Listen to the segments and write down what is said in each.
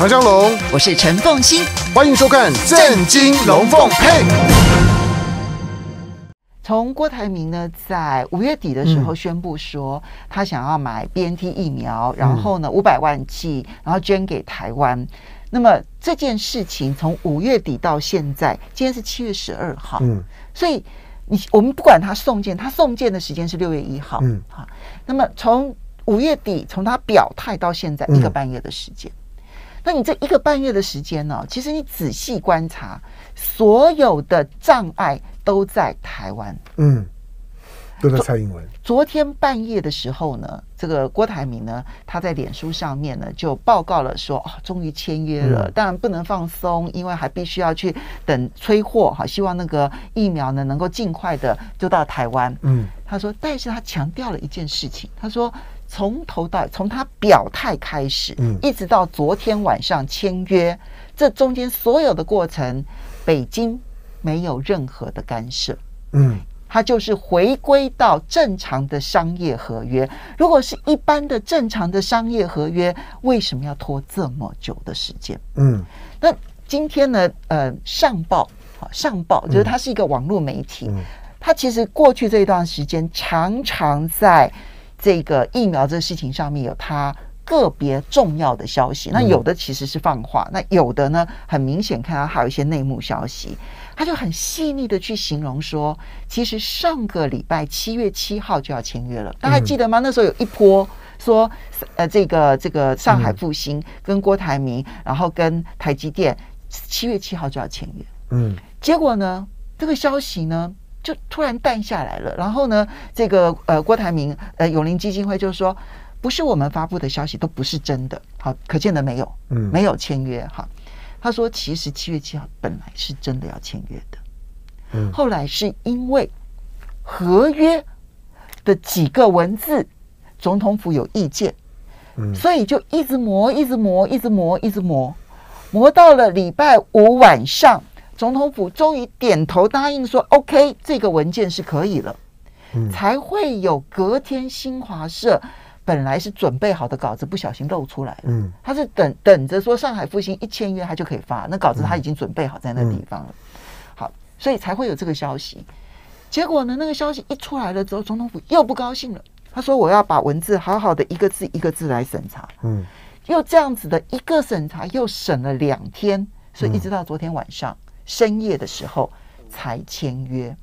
唐湘龙，我是陈凤馨，欢迎收看《震惊龙凤配》。从郭台铭呢，在5月底的时候宣布说，他想要买 BNT 疫苗，然后呢500万剂，然后捐给台湾。那么这件事情从5月底到现在，今天是7月12号，所以我们不管他送件，他送件的时间是6月1号，好，那么从5月底从他表态到现在1个半月的时间。那你这1个半月的时间呢？其实你仔细观察，所有的障碍都在台湾，都在蔡英文。昨天半夜的时候呢，这个郭台铭呢，他在脸书上面呢就报告了说，哦，终于签约了，当然不能放松，因为还必须要去等催货哈，希望那个疫苗呢能够尽快的就到台湾。他说，但是他强调了一件事情，他说。从头到从他表态开始，一直到昨天晚上签约，这中间所有的过程，北京没有任何的干涉，它就是回归到正常的商业合约。如果是一般的正常的商业合约，为什么要拖这么久的时间？那今天呢？上报就是它是一个网络媒体，它其实过去这一段时间常常在。这个疫苗这事情上面有它个别重要的消息，那有的其实是放话，那有的呢很明显看到还有一些内幕消息，他就很细腻的去形容说，其实上个礼拜7月7号就要签约了，大家记得吗？那时候有一波说，这个上海复兴跟郭台铭，然后跟台积电7月7号就要签约，结果呢，这个消息呢。就突然淡下来了，然后呢，这个郭台铭永龄基金会就说，不是我们发布的消息都不是真的，好，可见的没有签约哈。他说，其实7月7号本来是真的要签约的，后来是因为合约的几个文字，总统府有意见，所以就一直磨到了礼拜5晚上。总统府终于点头答应说 OK 这个文件是可以了，才会有隔天新华社本来是准备好的稿子不小心露出来了，他是等着说上海复兴一签约他就可以发，那稿子他已经准备好在那地方了，好，所以才会有这个消息。结果呢，那个消息一出来了之后，总统府又不高兴了，他说我要把文字好好的一个字一个字来审查，又这样子的一个审查又审了2天，所以一直到昨天晚上深夜的时候才签约，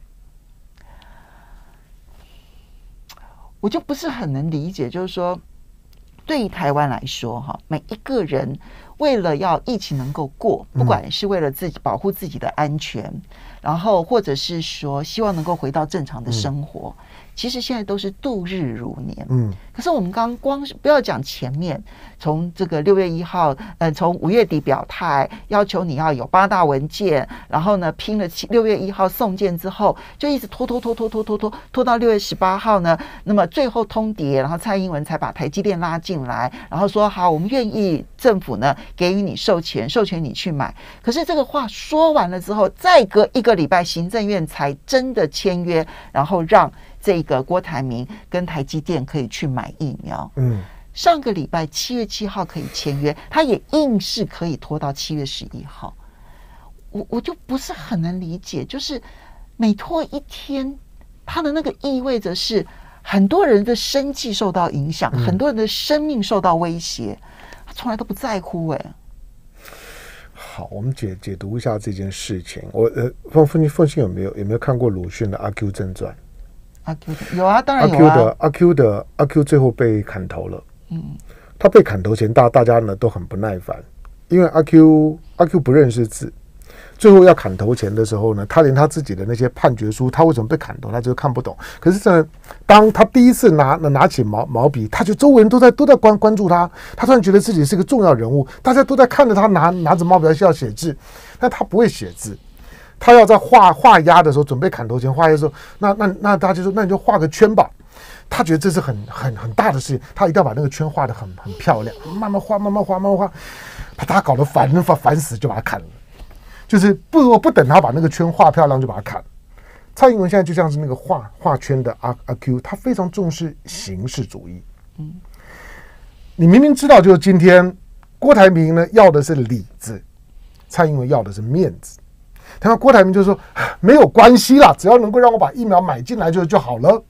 我就不是很能理解。就是说，对于台湾来说，哈，每一个人为了要疫情能够过，不管是为了自己保护自己的安全，然后或者是说希望能够回到正常的生活，其实现在都是度日如年。可是我们刚光是不要讲前面，从这个6月1号，从5月底表态要求你要有8大文件，然后呢拼了6月1号送件之后，就一直拖到6月18号呢，那么最后通牒，然后蔡英文才把台积电拉进来，然后说好，我们愿意政府呢给予你授权你去买。可是这个话说完了之后，再隔1个礼拜，行政院才真的签约，然后让。这个郭台铭跟台积电可以去买疫苗，上个礼拜7月7号可以签约，他也硬是可以拖到7月11号，我就不是很能理解，就是每拖一天，他的那个意味着是很多人的生计受到影响，很多人的生命受到威胁，他从来都不在乎好，我们解读一下这件事情。我凤馨有没有看过鲁迅的《阿 Q 正传》？有啊，当然有啊。阿 Q 最后被砍头了。他被砍头前，大家呢都很不耐烦，因为阿 Q 不认识字。最后要砍头前的时候呢，他连他自己的那些判决书，他为什么被砍头，他就看不懂。可是呢，当他第一次拿起毛笔，他就周围人都在关注他，他突然觉得自己是一个重要人物，大家都在看着他拿着毛笔要写字，但他不会写字。他要在画押的时候，准备砍头前画押的时候，那大家就说，那你就画个圈吧。他觉得这是很大的事情，他一定要把那个圈画得很漂亮，慢慢画，把他搞得烦死，就把他砍了。就是不等他把那个圈画漂亮，就把他砍。蔡英文现在就像是那个画圈的阿 Q， 他非常重视形式主义。你明明知道，就是今天郭台铭呢要的是里子，蔡英文要的是面子。他说郭台铭就说没有关系啦，只要能够让我把疫苗买进来就好了，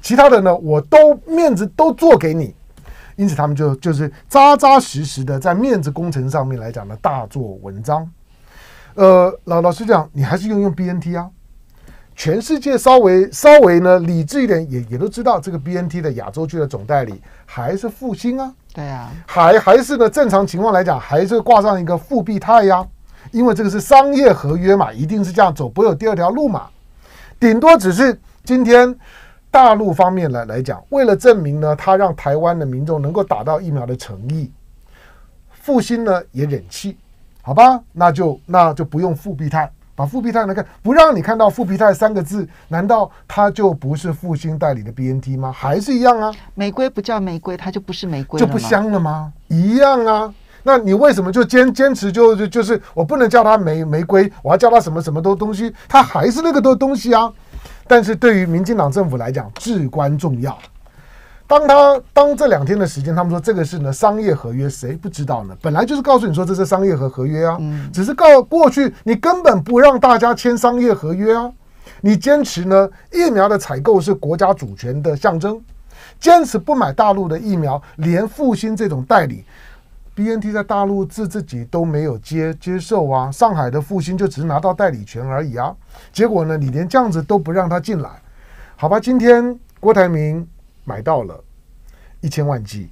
其他的呢我都面子都做给你。因此他们就是扎扎实实的在面子工程上面来讲呢大做文章。老实讲，你还是用 BNT 啊。全世界稍微呢理智一点也都知道，这个 BNT 的亚洲区的总代理还是复兴啊，对啊，还是呢正常情况来讲还是挂上一个复必泰呀，因为这个是商业合约嘛，一定是这样走，不会有第二条路嘛。顶多只是今天大陆方面来讲，为了证明呢他让台湾的民众能够打到疫苗的诚意，复兴呢也忍气，好吧，那就不用复必泰。把复必泰呢不让你看到复必泰三个字，难道它就不是复兴代理的 BNT 吗？还是一样啊，玫瑰不叫玫瑰，它就不是玫瑰了，就不香了吗？一样啊。那你为什么就坚持就是我不能叫它玫瑰，我要叫它什么什么东西，它还是那个东西啊。但是对于民进党政府来讲至关重要。当这2天的时间，他们说这个是呢商业合约，谁不知道呢？本来就是告诉你说这是商业合约啊，只是过去你根本不让大家签商业合约啊，你坚持呢疫苗的采购是国家主权的象征，坚持不买大陆的疫苗，连复兴这种代理 BNT 在大陆自己都没有接受啊，上海的复兴就只是拿到代理权而已啊，结果呢你连这样子都不让他进来，好吧，今天郭台铭买到了1000万剂，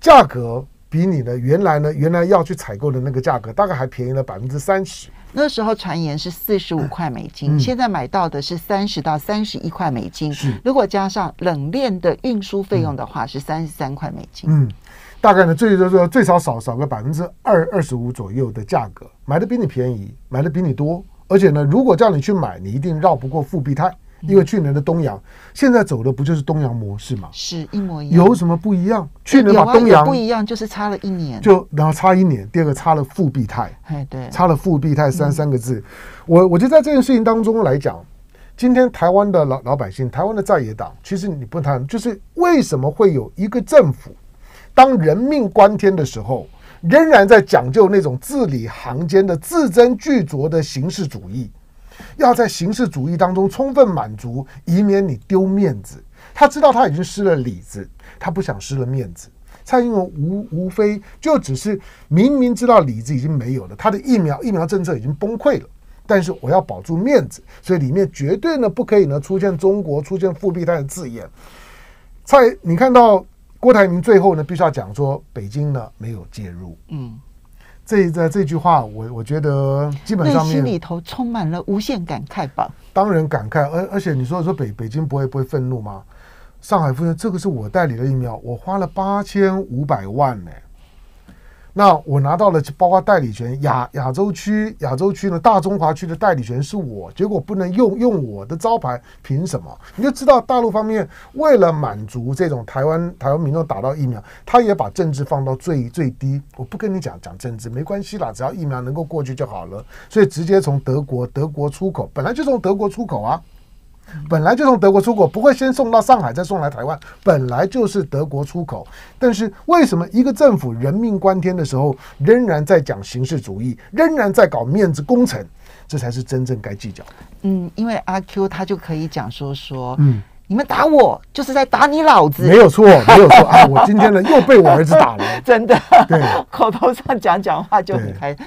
价格比你的原来要去采购的那个价格大概还便宜了30%。那时候传言是45块美金，现在买到的是30到31块美金，如果加上冷链的运输费用的话是33块美金。大概呢最少个25%左右的价格，买的比你便宜，买的比你多，而且呢如果叫你去买，你一定绕不过复必泰。因为去年的东洋，现在走的不就是东洋模式吗？是一模一样，有什么不一样？去年把东洋不一样，就是差了1年，就然后差1年，第二个差了复必泰，对，差了复必泰三个字。我就在这件事情当中来讲，今天台湾的老百姓，台湾的在野党，其实你不谈，就是为什么会有一个政府，当人命关天的时候，仍然在讲究那种字里行间的字斟句酌的形式主义。要在形式主义当中充分满足，以免你丢面子。他知道他已经失了里子，他不想失了面子。蔡英文无非就只是明明知道里子已经没有了，他的疫苗政策已经崩溃了，但是我要保住面子，所以里面绝对呢不可以呢出现中国、出现复必泰的字眼。你看到郭台铭最后呢必须要讲说北京呢没有介入。这句话我觉得基本上面心里头充满了无限感慨吧。当然感慨，而且你说北京不会愤怒吗？上海复兴这个是我代理的疫苗，我花了8500万呢，那我拿到了包括代理权，亚洲区呢大中华区的代理权是我，结果不能用我的招牌，凭什么？你就知道大陆方面为了满足这种台湾民众打到疫苗，他也把政治放到最低。我不跟你讲政治没关系啦，只要疫苗能够过去就好了，所以直接从德国出口，本来就从德国出口，不会先送到上海再送来台湾，本来就是德国出口。但是为什么一个政府人命关天的时候，仍然在讲形式主义，仍然在搞面子工程？这才是真正该计较的。因为阿 Q 他就可以讲说，你们打我就是在打你老子，没有错啊！我今天呢又被我儿子打了，真的，对，口头上讲话就很开心。